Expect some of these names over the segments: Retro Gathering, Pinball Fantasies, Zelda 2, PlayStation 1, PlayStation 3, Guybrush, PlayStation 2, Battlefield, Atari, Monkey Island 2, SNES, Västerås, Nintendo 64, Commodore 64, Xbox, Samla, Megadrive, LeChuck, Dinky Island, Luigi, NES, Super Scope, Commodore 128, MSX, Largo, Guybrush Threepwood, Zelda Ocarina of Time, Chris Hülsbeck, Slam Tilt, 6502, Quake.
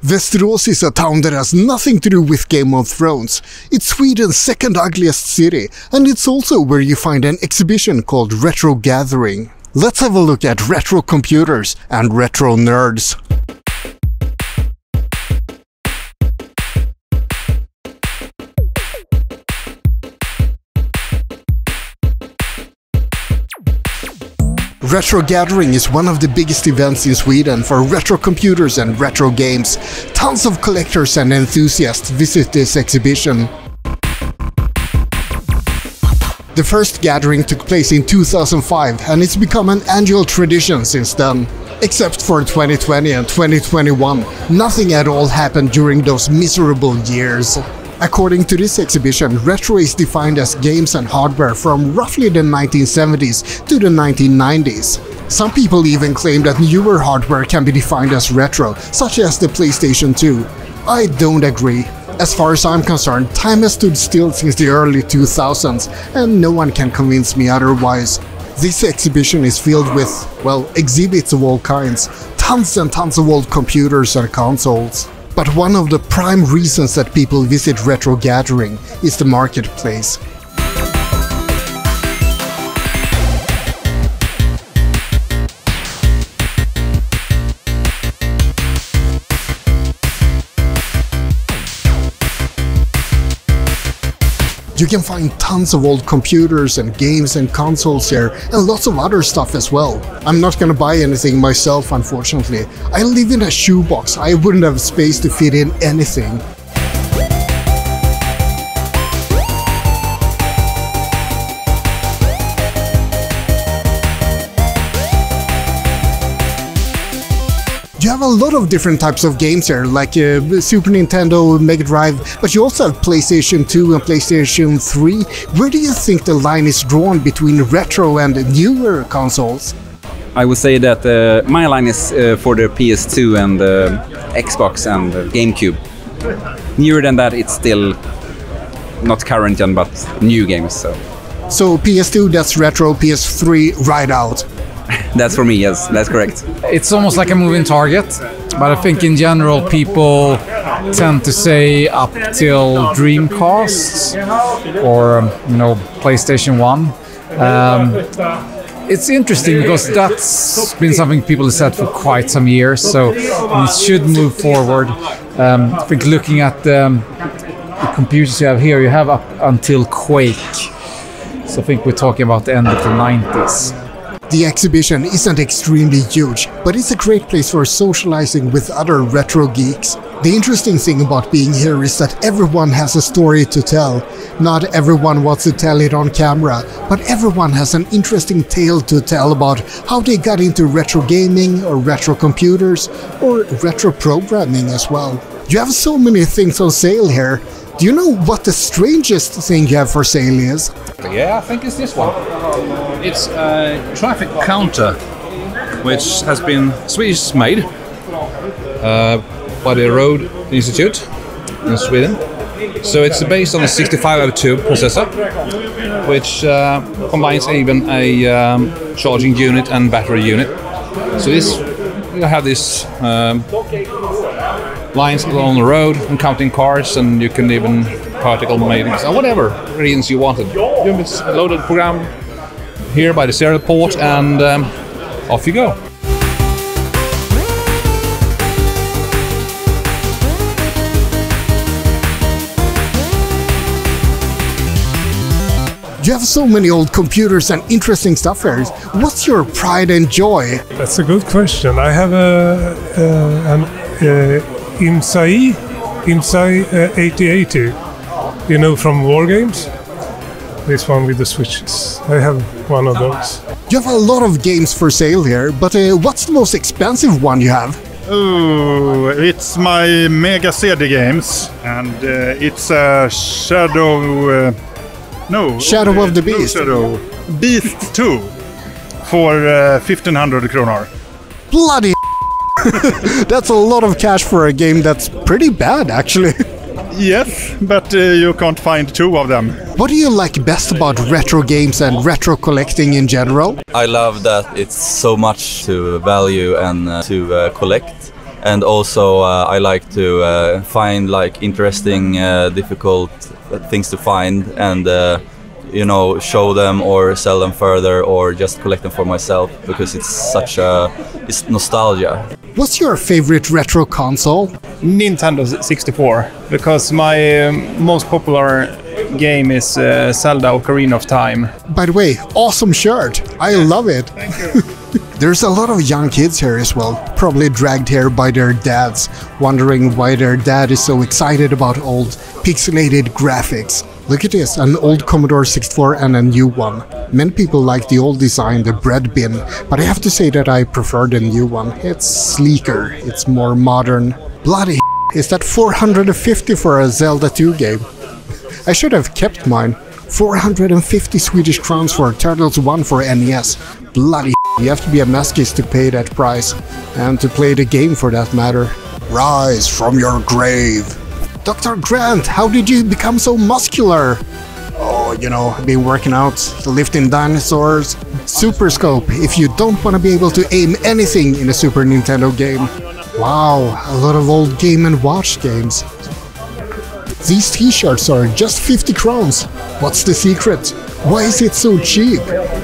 Västerås is a town that has nothing to do with Game of Thrones. It's Sweden's second ugliest city, and it's also where you find an exhibition called Retro Gathering. Let's have a look at retro computers and retro nerds. Retro Gathering is one of the biggest events in Sweden for retro computers and retro games. Tons of collectors and enthusiasts visit this exhibition. The first gathering took place in 2005 and it's become an annual tradition since then. Except for 2020 and 2021, nothing at all happened during those miserable years. According to this exhibition, retro is defined as games and hardware from roughly the 1970s to the 1990s. Some people even claim that newer hardware can be defined as retro, such as the PlayStation 2. I don't agree. As far as I'm concerned, time has stood still since the early 2000s, and no one can convince me otherwise. This exhibition is filled with, well, exhibits of all kinds, tons and tons of old computers and consoles. But one of the prime reasons that people visit Retro Gathering is the marketplace. You can find tons of old computers and games and consoles here, and lots of other stuff as well. I'm not gonna buy anything myself, unfortunately. I live in a shoebox, I wouldn't have space to fit in anything. You have a lot of different types of games here, like Super Nintendo, Megadrive, but you also have PlayStation 2 and PlayStation 3. Where do you think the line is drawn between retro and newer consoles? I would say that my line is for the PS2 and Xbox and GameCube. Newer than that, it's still not current gen, but new games. So PS2, that's retro, PS3, right out. That's for me, yes, that's correct. It's almost like a moving target, but I think in general people tend to say up till Dreamcast or, you know, PlayStation 1. It's interesting because that's been something people have said for quite some years, so we should move forward. I think looking at the computers you have here, you have up until Quake. So I think we're talking about the end of the 90s. The exhibition isn't extremely huge, but it's a great place for socializing with other retro geeks. The interesting thing about being here is that everyone has a story to tell. Not everyone wants to tell it on camera, but everyone has an interesting tale to tell about how they got into retro gaming or retro computers or retro programming as well. You have so many things on sale here. Do you know what the strangest thing you have for sale is? Yeah, I think it's this one. It's a traffic counter, which has been Swedish made by the Road Institute in Sweden. So it's based on a 6502 processor, which combines even a charging unit and battery unit. So this, you have this lines along the road and counting cars, and you can even particle maintenance or whatever reasons you wanted. It's a loaded program here by the serial port, and off you go. You have so many old computers and interesting stuff here. What's your pride and joy? That's a good question. I have an Imsai 8080, you know, from War Games. This one with the switches. I have one of those. You have a lot of games for sale here, but what's the most expensive one you have? Oh, it's my Mega CD games, and it's a Shadow of the Beast 2 for 1500 kronor. Bloody. That's a lot of cash for a game that's pretty bad, actually. Yes, but you can't find two of them. What do you like best about retro games and retro collecting in general? I love that it's so much to value and to collect. And also I like to find like interesting, difficult things to find, and you know, show them or sell them further, or just collect them for myself, because it's such a, it's nostalgia. What's your favorite retro console? Nintendo 64, because my most popular game is Zelda Ocarina of Time. By the way, awesome shirt. I love it. Thank you. There's a lot of young kids here as well, probably dragged here by their dads, wondering why their dad is so excited about old pixelated graphics. Look at this, an old Commodore 64 and a new one. Many people like the old design, the bread bin, but I have to say that I prefer the new one. It's sleeker, it's more modern. Bloody is that 450 for a Zelda 2 game? I should have kept mine. 450 Swedish crowns for Turtles 1 for NES. Bloody you have to be a masochist to pay that price, and to play the game for that matter. Rise from your grave! Dr. Grant, how did you become so muscular? Oh, you know, I've been working out, lifting dinosaurs. Super Scope, if you don't want to be able to aim anything in a Super Nintendo game. Wow, a lot of old Game & Watch games. These t-shirts are just 50 crowns. What's the secret? Why is it so cheap?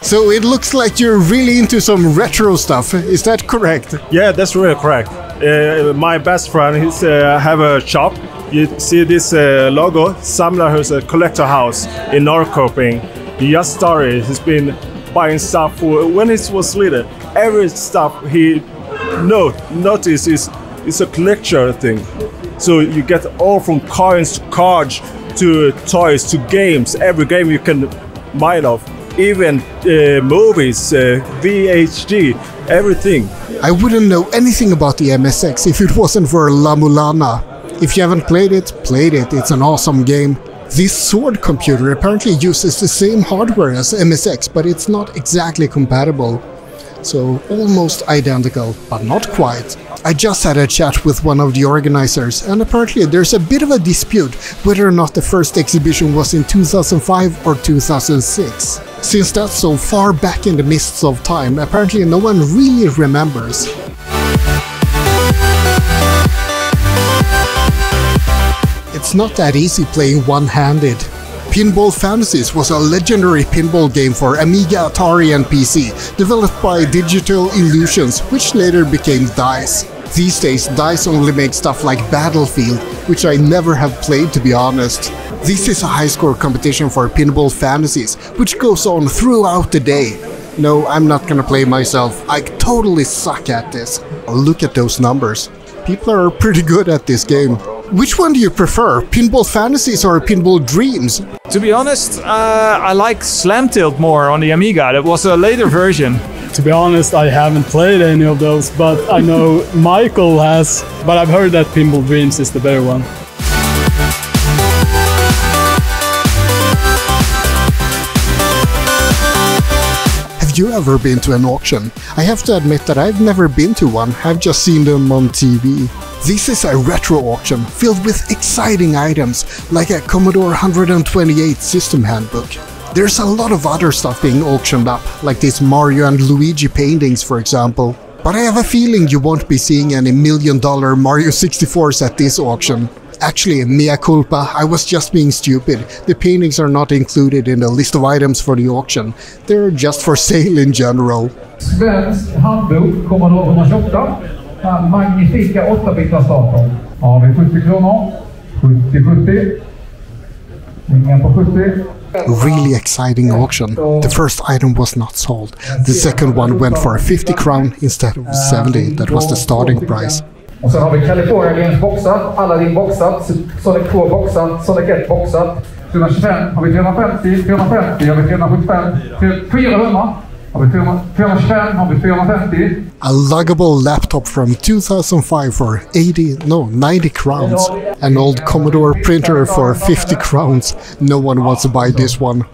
So it looks like you're really into some retro stuff, is that correct? Yeah, that's really correct. My best friend, he's have a shop. You see this logo, Samla, who's a collector house in Norrköping. He just started, he's been buying stuff for, when he was little, every stuff he noticed is a collector thing. So you get all from coins to cards to toys to games, every game you can mind of. Even movies, VHD, everything. I wouldn't know anything about the MSX if it wasn't for La Mulana. If you haven't played it, play it. It's an awesome game. This Sword computer apparently uses the same hardware as MSX, but it's not exactly compatible. So almost identical, but not quite. I just had a chat with one of the organizers, and apparently there's a bit of a dispute whether or not the first exhibition was in 2005 or 2006. Since that's so far back in the mists of time, apparently no one really remembers. It's not that easy playing one-handed. Pinball Fantasies was a legendary pinball game for Amiga, Atari and PC, developed by Digital Illusions, which later became DICE. These days, DICE only makes stuff like Battlefield, which I never have played, to be honest. This is a high-score competition for Pinball Fantasies, which goes on throughout the day. No, I'm not gonna play myself. I totally suck at this. Look at those numbers. People are pretty good at this game. Which one do you prefer, Pinball Fantasies or Pinball Dreams? To be honest, I like Slam Tilt more on the Amiga. That was a later version. To be honest, I haven't played any of those, but I know Michael has. But I've heard that Pinball Dreams is the better one. Have you ever been to an auction? I have to admit that I've never been to one. I've just seen them on TV. This is a retro auction filled with exciting items, like a Commodore 128 system handbook. There's a lot of other stuff being auctioned up, like these Mario and Luigi paintings, for example. But I have a feeling you won't be seeing any $1 million Mario 64s at this auction. Actually, mea culpa, I was just being stupid. The paintings are not included in the list of items for the auction. They're just for sale in general. Svensk handbok, Commodore 128. Magnifika 8-bitars datorn. Har vi 70 kronor. 70. Ingen på 70. Really exciting auction. The first item was not sold. The second one went for 50 crown instead of 70. That was the starting price. Och sen har vi California Games boxat, Aladdin boxat, Sonic 2 boxat, Sonic 1 boxat. 325 har vi 350, 350 har vi 375, 400. A luggable laptop from 2005 for 90 crowns. An old Commodore printer for 50 crowns. No one wants to buy this one.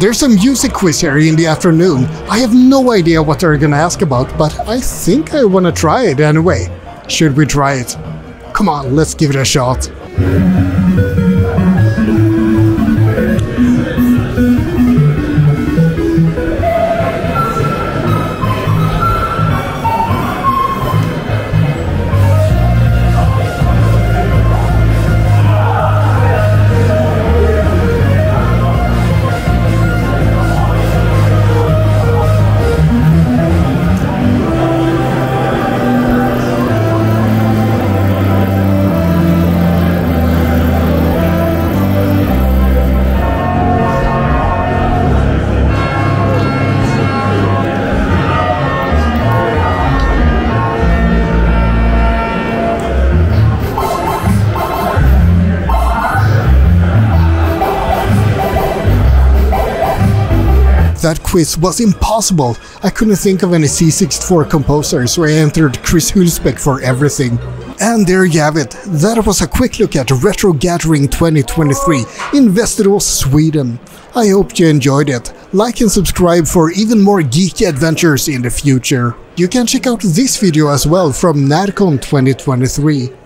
There's a music quiz here in the afternoon. I have no idea what they're gonna ask about, but I think I wanna try it anyway. Should we try it? Come on, let's give it a shot. That quiz was impossible. I couldn't think of any C64 composers, so I entered Chris Hülsbeck for everything. And there you have it. That was a quick look at Retro Gathering 2023 in Västerås, Sweden. I hope you enjoyed it. Like and subscribe for even more geeky adventures in the future. You can check out this video as well from Narcon 2023.